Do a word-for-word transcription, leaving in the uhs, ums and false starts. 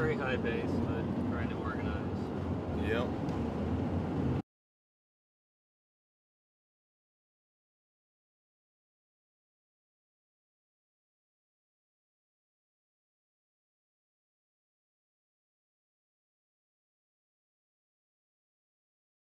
very high bass, but trying to organize. Yep.